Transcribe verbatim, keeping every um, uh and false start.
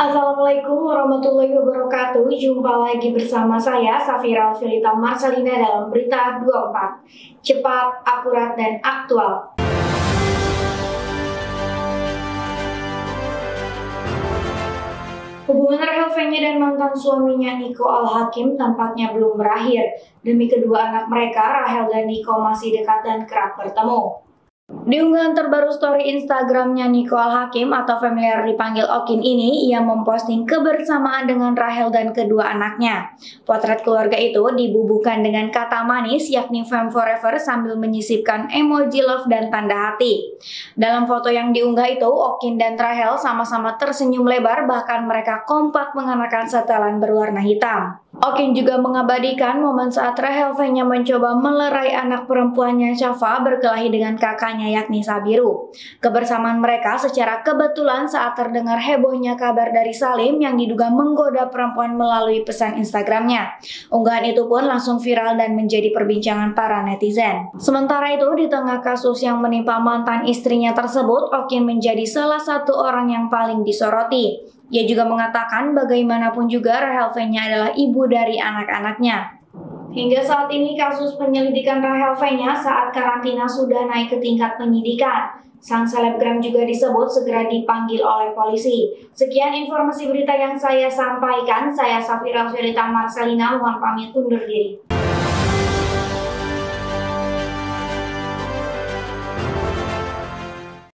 Assalamualaikum warahmatullahi wabarakatuh. Jumpa lagi bersama saya Safira Felita Marcellina dalam Berita dua puluh empat. Cepat, akurat, dan aktual. Hubungan Rachel Vennya dan mantan suaminya Niko Al Hakim tampaknya belum berakhir. Demi kedua anak mereka, Rachel dan Niko masih dekat dan kerap bertemu. Di unggahan terbaru story Instagramnya Niko Al Hakim atau familiar dipanggil Okin ini, ia memposting kebersamaan dengan Rachel dan kedua anaknya. Potret keluarga itu dibubuhkan dengan kata manis yakni Fam Forever sambil menyisipkan emoji love dan tanda hati. Dalam foto yang diunggah itu, Okin dan Rachel sama-sama tersenyum lebar, bahkan mereka kompak mengenakan setelan berwarna hitam. Okin juga mengabadikan momen saat Rachel Vennya mencoba melerai anak perempuannya Chava berkelahi dengan kakaknya yakni Sabiru. Kebersamaan mereka secara kebetulan saat terdengar hebohnya kabar dari Salim yang diduga menggoda perempuan melalui pesan Instagramnya. Unggahan itu pun langsung viral dan menjadi perbincangan para netizen. Sementara itu, di tengah kasus yang menimpa mantan istrinya tersebut, Okin menjadi salah satu orang yang paling disoroti. Ia juga mengatakan bagaimanapun juga Rachel Vennya adalah ibu dari anak-anaknya. Hingga saat ini kasus penyelidikan Rachel Vennya saat karantina sudah naik ke tingkat penyidikan. Sang selebgram juga disebut segera dipanggil oleh polisi. Sekian informasi berita yang saya sampaikan. Saya Safira Felita Marcellina mohon pamit undur diri.